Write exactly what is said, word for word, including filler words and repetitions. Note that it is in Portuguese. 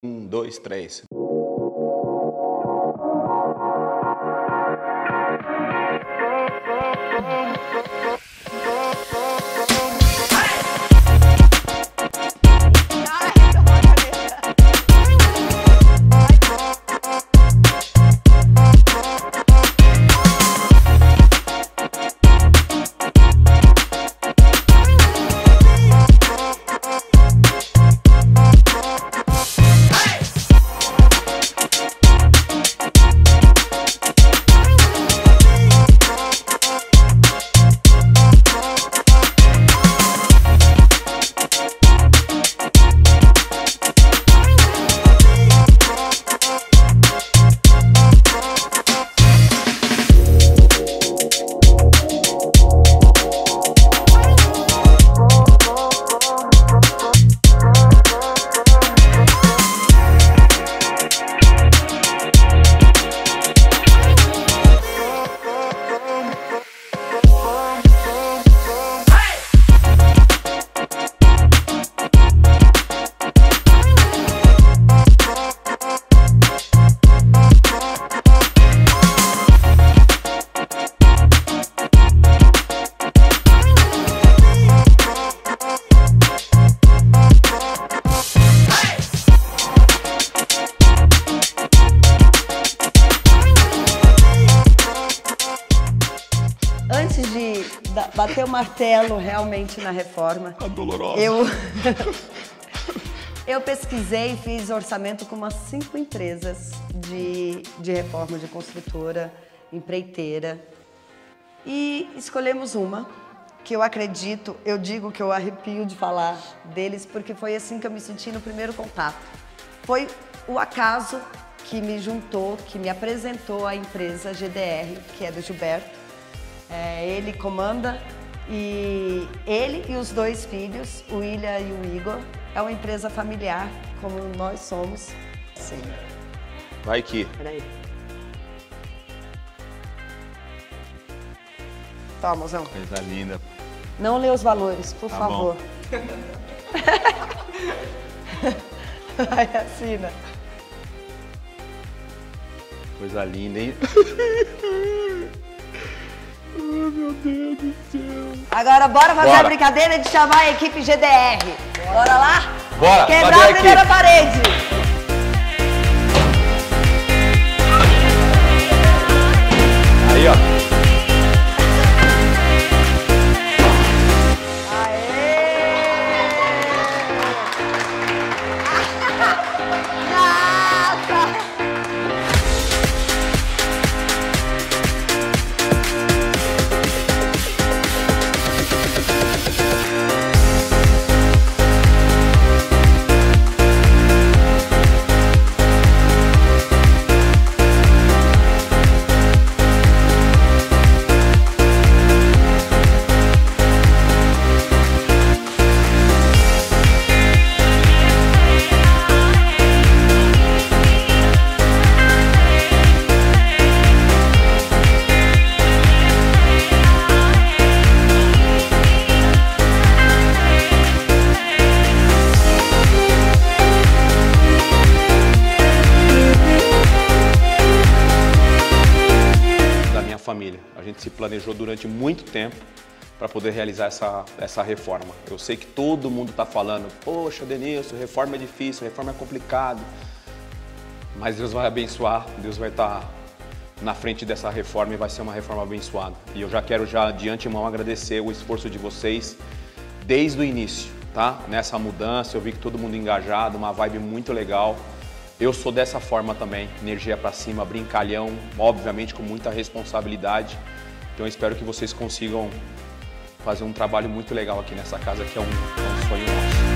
Um, dois, três. Antes de bater o martelo realmente na reforma, tá dolorosa. Eu, eu pesquisei e fiz orçamento com umas cinco empresas de, de reforma, de construtora, empreiteira. E escolhemos uma, que eu acredito, eu digo que eu arrepio de falar deles, porque foi assim que eu me senti no primeiro contato. Foi o acaso que me juntou, que me apresentou a empresa G D R, que é do Gilberto. É, ele comanda, e ele e os dois filhos, o William e o Igor, é uma empresa familiar, como nós somos. Sim. Vai aqui. Peraí. Toma, mozão. Coisa linda. Não lê os valores, por tá favor. Vai, assina. Coisa linda, hein? Meu Deus do céu. Agora bora fazer bora. a brincadeira de chamar a equipe G D R. Bora lá? Bora! Quebrar a primeira parede! Aí, ó. Aê! Nossa! Família. A gente se planejou durante muito tempo para poder realizar essa, essa reforma. Eu sei que todo mundo está falando, poxa, Denílson, reforma é difícil, reforma é complicado, mas Deus vai abençoar, Deus vai estar tá na frente dessa reforma e vai ser uma reforma abençoada. E eu já quero já de antemão agradecer o esforço de vocês desde o início, tá? Nessa mudança, eu vi que todo mundo engajado, uma vibe muito legal. Eu sou dessa forma também, energia pra cima, brincalhão, obviamente com muita responsabilidade. Então eu espero que vocês consigam fazer um trabalho muito legal aqui nessa casa, que é um, um sonho nosso.